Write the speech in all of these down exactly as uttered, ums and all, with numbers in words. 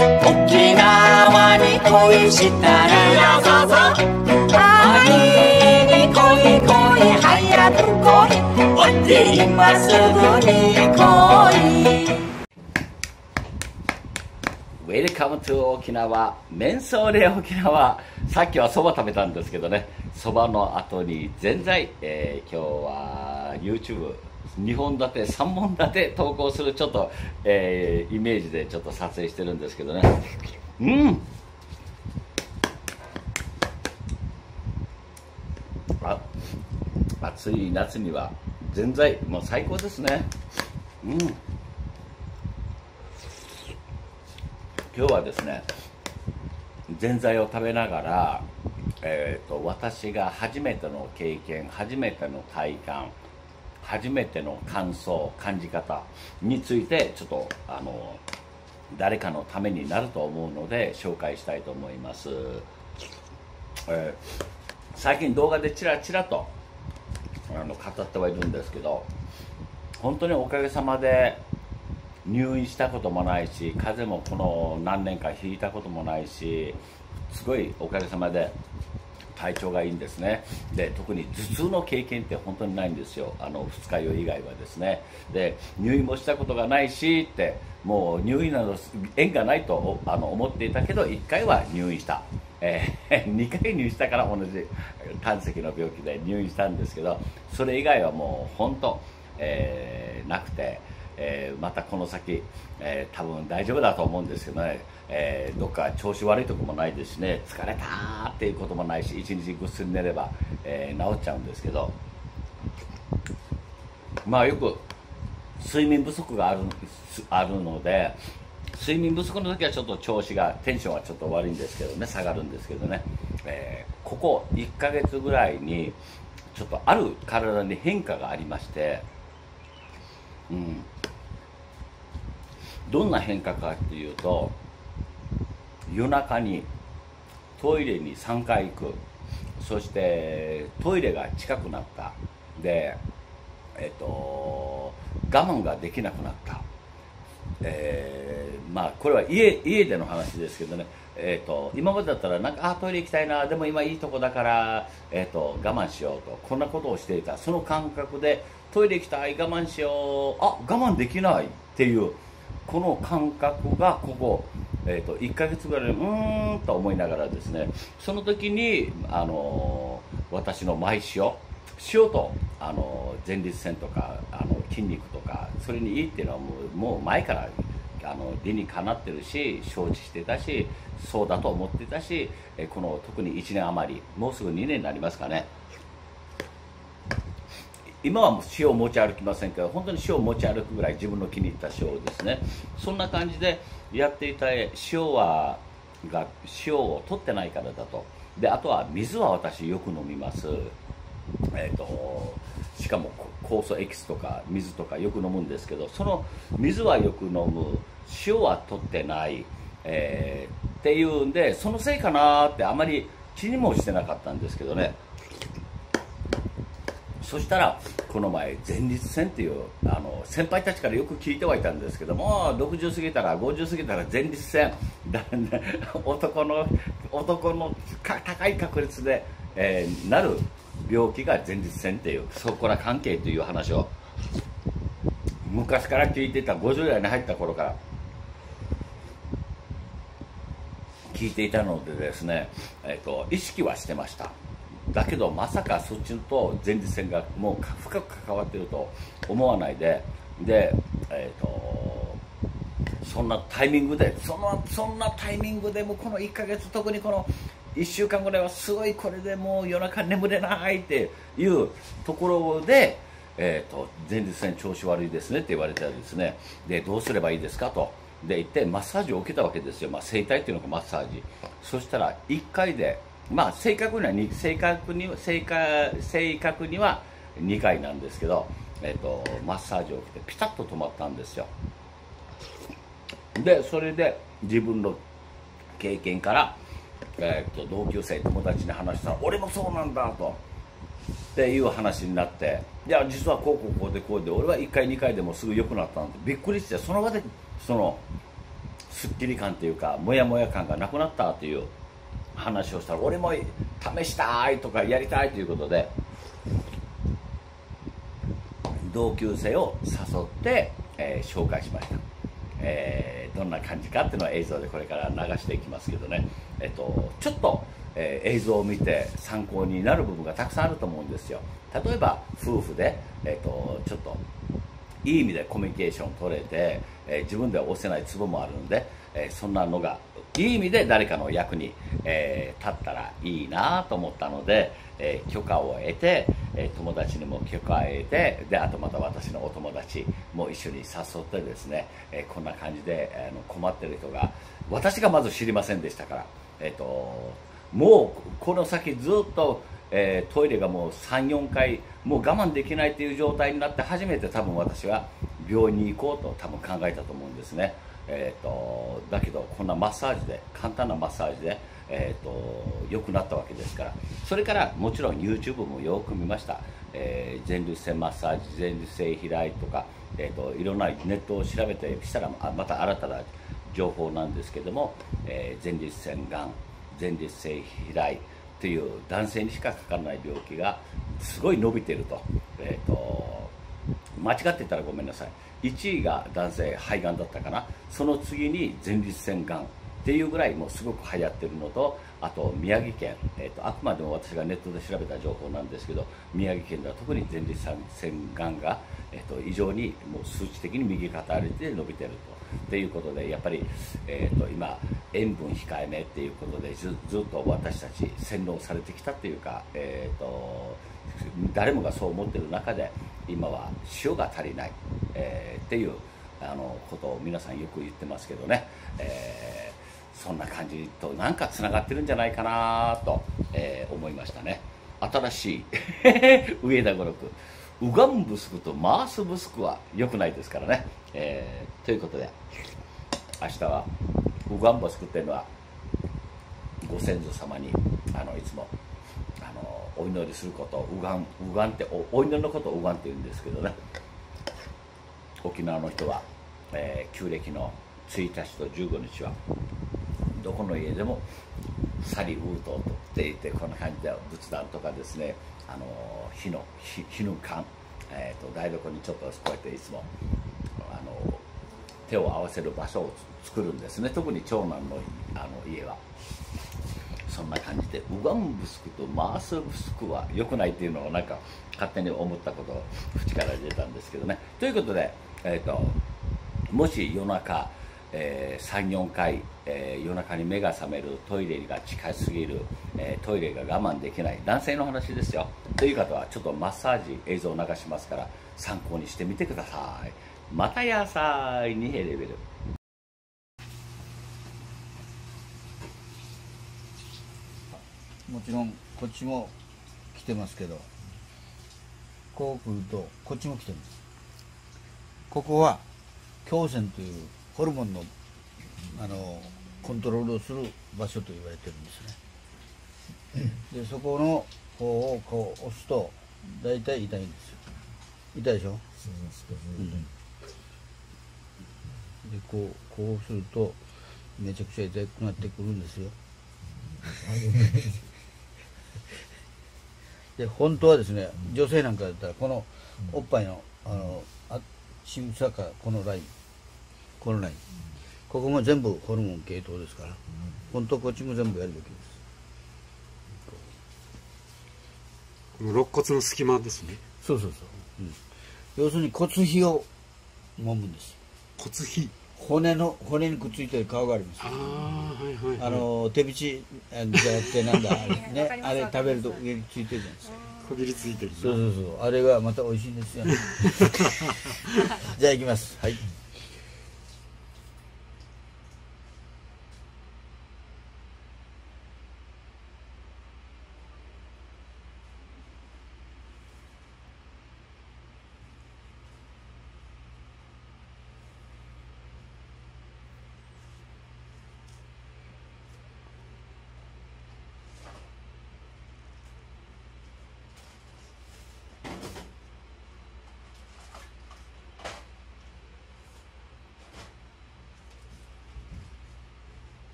沖縄に恋したらやささ愛に恋恋早く恋今すぐに恋 Welcome to 沖縄メンソーレ沖縄。さっきはそば食べたんですけどね、そばの後にぜんざい、えー、今日は YouTube にほん立てさんぼん立て投稿するちょっと、えー、イメージでちょっと撮影してるんですけどね。うんあ暑い夏にはぜんざいもう最高ですね。うん今日はですねぜんざいを食べながら、えー、と私が初めての経験初めての体感初めての感想感じ方についてちょっとあの誰かのためになると思うので紹介したいと思います。えー、最近動画でちらちらとあの語ってはいるんですけど、本当におかげさまで入院したこともないし風邪もこの何年かひいたこともないし、すごいおかげさまで体調がいいんですね。で特に頭痛の経験って本当にないんですよ、あの二日酔い以外はですね。で入院もしたことがないしってもう入院など縁がないとあの思っていたけどいっかいは入院した、えー、にかい入院したから同じ胆石の病気で入院したんですけど、それ以外はもう本当、えー、なくて。えー、またこの先、えー、多分大丈夫だと思うんですけどね、えー、どっか調子悪いとこもないですしね、疲れたーっていうこともないし、一日ぐっすり寝れば、えー、治っちゃうんですけど、まあよく睡眠不足がある、あるので、睡眠不足の時はちょっと調子が、テンションはちょっと悪いんですけどね、下がるんですけどね、えー、ここいっかげつぐらいに、ちょっとある体に変化がありまして、うん。どんな変化かっていうと、夜中にトイレにさんかい行く、そしてトイレが近くなった、でえっと我慢ができなくなった、えー、まあこれは家家での話ですけどね、えっと今までだったらなんかあトイレ行きたいな、でも今いいとこだから、えっと我慢しようと、こんなことをしていた、その感覚でトイレ行きたい我慢しよう、あ我慢できないっていう。この感覚がここ、えー、といっかげつぐらいでうーんと思いながらですね、その時に、あのー、私のマイ塩塩と、あのー、前立腺とかあの筋肉とかそれにいいっていうのはもう、もう前からあの理にかなってるし承知してたしそうだと思ってたし、えー、この特にいちねん余りもうすぐにねんになりますかね。今はもう塩を持ち歩きませんけど、本当に塩を持ち歩くぐらい自分の気に入った塩ですね。そんな感じでやっていた塩はが塩を取ってないからだと。であとは水は私よく飲みます。えーとしかも酵素エキスとか水とかよく飲むんですけど、その水はよく飲む、塩は取ってない、えー、っていうんで、そのせいかなーってあまり気にもしてなかったんですけどね。そしたらこの前、前立腺っていうあの先輩たちからよく聞いてはいたんですけども、ろくじゅう過ぎたらごじゅう過ぎたら前立腺だ、ね、男の男の高い確率で、えー、なる病気が前立腺っていうそこら関係という話を昔から聞いてた、ごじゅう代に入った頃から聞いていたのでですね、えーと、意識はしてました。だけどまさかそっちと前立腺がもう深く関わっていると思わないで、で、えー、とそんなタイミングでそのそんなタイミングでもこのいっかげつ特にこのいっしゅうかんぐらいはすごいこれでもう夜中眠れないっていうところで、えー、と前立腺調子悪いですねって言われたらですね、でどうすればいいですかとで言ってマッサージを受けたわけですよ、まあ、整体っていうのがマッサージ。そしたらいっかいでまあ正確にはに正確に正確正確にはにかいなんですけど、えー、とマッサージを受けてピタッと止まったんですよ。でそれで自分の経験から、えー、と同級生友達に話したら俺もそうなんだとっていう話になって、いや実はこうこうこうでこうで俺はいっかいにかいでもすぐ良くなったんでびっくりして、その場でその。すっきり感というかモヤモヤ感がなくなったという話をしたら、俺も試したいとかやりたいということで同級生を誘って、えー、紹介しました、えー、どんな感じかっていうのは映像でこれから流していきますけどね、えっと、ちょっと、えー、映像を見て参考になる部分がたくさんあると思うんですよ。例えば夫婦で、えっと、ちょっといい意味でコミュニケーション取れて、えー、自分では押せないツボもあるんで、えー、そんなのがいい意味で誰かの役に、えー、立ったらいいなと思ったので、えー、許可を得て、えー、友達にも許可を得て、であとまた私のお友達も一緒に誘ってですね、えー、こんな感じで、えー、の困ってる人が私がまず知りませんでしたから、えー、ともうこの先ずっと、えー、トイレがもうさん、よんかいもう我慢できないという状態になって初めて多分私は病院に行こうと多分考えたと思うんですね。えー、とだけどこんなマッサージで簡単なマッサージで、えー、と良くなったわけですから。それからもちろん ユーチューブ もよく見ました、えー、前立腺マッサージ、前立腺肥大とか、えー、といろんなネットを調べてしたらまた新たな情報なんですけども、えー、前立腺がん、前立腺肥大という男性にしかかからない病気がすごい伸びていると。えー、と間違ってたらごめんなさい。いちいが男性肺がんだったかな、その次に前立腺がんっていうぐらいもうすごく流行ってるのと、あと宮城県、えーと、あくまでも私がネットで調べた情報なんですけど、宮城県では特に前立腺がんが、えーと、異常にもう数値的に右肩上がりで伸びてるということで、やっぱり、えーと、今塩分控えめっていうことで ず, ずっと私たち洗脳されてきたっていうか、えーと誰もがそう思っている中で今は塩が足りない、えー、っていうあのことを皆さんよく言ってますけどね、えー、そんな感じとなんかつながってるんじゃないかなと、えー、思いましたね。新しい上田五六うがんぶすくと回すぶすくは良くないですからね、えー、ということで明日はうがんぶすくっていうのはご先祖様にあのいつもあのお祈りすることをうがん、うがんってお、お祈りのことをうがんって言うんですけどね、沖縄の人は、えー、旧暦のついたちとじゅうごにちはどこの家でもサリウートって言って、こんな感じで仏壇とかですね、あの火の火の缶、えー、と台所にちょっとこうやっていつもあの手を合わせる場所を作るんですね、特に長男の、あの家は。そんな感じでうがんぶすくと回すぶすくは良くないっていうのをなんか勝手に思ったことを口から出たんですけどね。ということで、えー、ともし夜中、えー、さん、よんかい、えー、夜中に目が覚める、トイレが近すぎる、えー、トイレが我慢できない男性の話ですよという方は、ちょっとマッサージ映像を流しますから参考にしてみてください。またやさいにへレベル。もちろんこっちも来てますけど、こう来るとこっちも来てます。ここは胸腺というホルモンのあのコントロールをする場所と言われてるんですね。でそこの方をこう押すと大体痛いんですよ。痛いでしょ、うん、でこうこうするとめちゃくちゃ痛くなってくるんですよで本当はですね、女性なんかだったらこのおっぱいのあの深部からこのライン、このライン、ここも全部ホルモン系統ですから、本当こっちも全部やるべきです。この肋骨の隙間ですね。そうそうそう、うん、要するに骨皮を揉むんです。骨皮、骨の骨にくっついてる皮があります。あの手びちじゃなくてなんだあれね、あれ食べると上についてるじゃないですか。こびりついてる。そうそうそう、あれがまた美味しいんですよねじゃあ行きます。はい、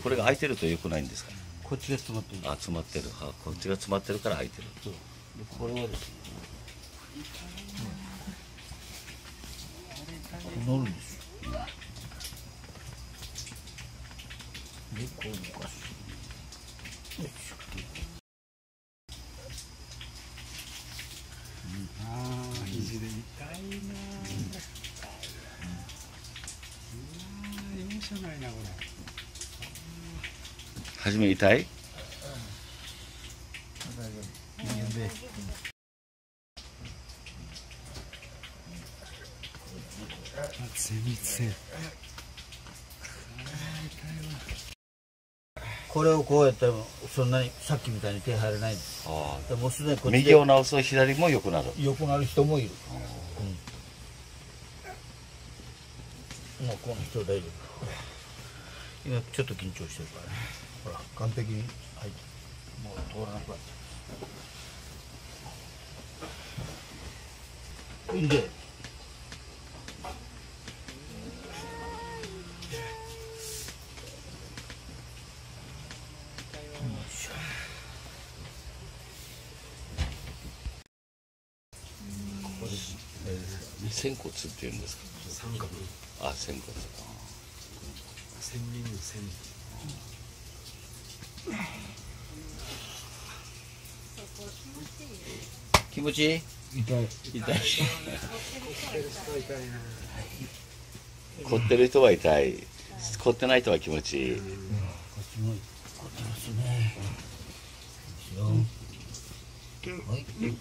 これが開いてると良くないんですか。こっちが詰まってる。あ、詰まってる。は、こっちが詰まってるから開いてる。そう。でこれはですね。乗るんですよ。でこう動かす。よいしょ。あ、肘で痛いな。うん。容赦ないなこれ。はじめ痛い？これをこうやってもそんなにさっきみたいに手入れないんです。もうすでにこっちで右を直すと左も良くなる。良くなる人もいる。うん、もうこの人大丈夫。今ちょっと緊張してるからね。ほら完璧に、はい、もう通らなくなった。いいで。これ仙骨っていうんですか。三角。あ、仙骨。仙人の仙。うん気持ちいい？痛い。痛い。凝ってる人は痛い。凝ってない人は気持ちいい。こっちも凝ってますね。はい。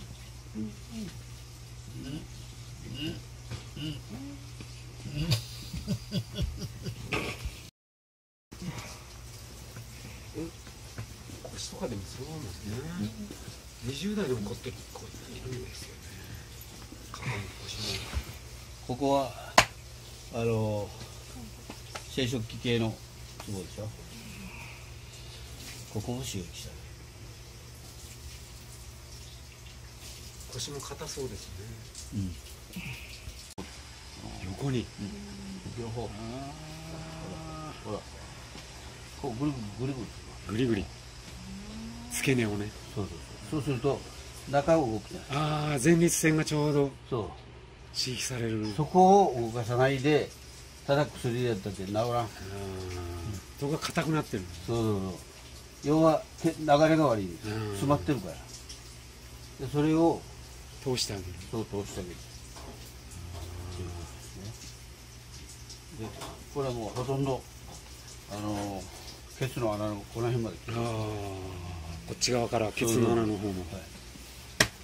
とかでもそうなんですね。にじゅう代でも凝ってる子いるんですよね。ここはあの生殖器系のツボでしょ。ここも刺激したね。腰も硬そうですね。うん、横に、うん、両方。ほら、こうぐりぐりぐりぐり。付け根をね。そうそうそう。そうすると中を動くじゃない。ああ、前立腺がちょうどそう刺激される。そこを動かさないでただ薬やったって治らん。うん。そこが硬くなってる。そうそうそう。要は流れが悪い。詰まってるから。でそれを通してあげる。そう通してあげる。でこれはもうほとんどあのケツの穴のこの辺まで。ああ。こっち側からケツの穴の方も。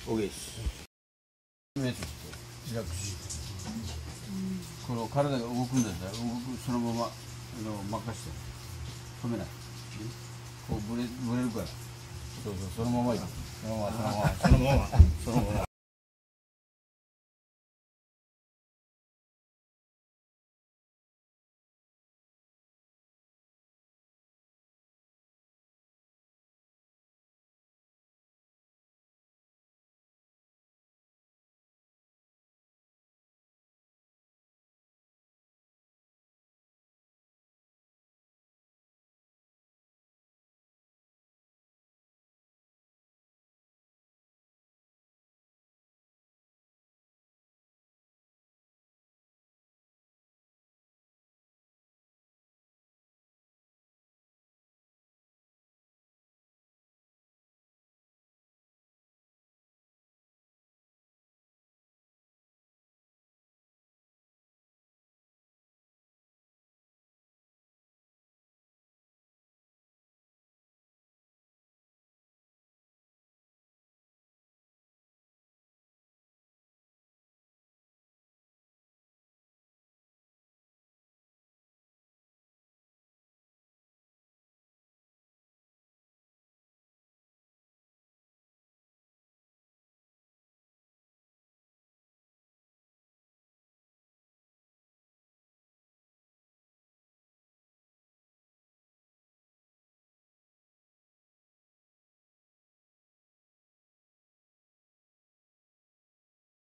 OKです。リラックス。この体が動くんだったら動くそのままあの任せて止めない。こうブレブレるから。そうそうそのままいく。そのままそのままそのままそのまま。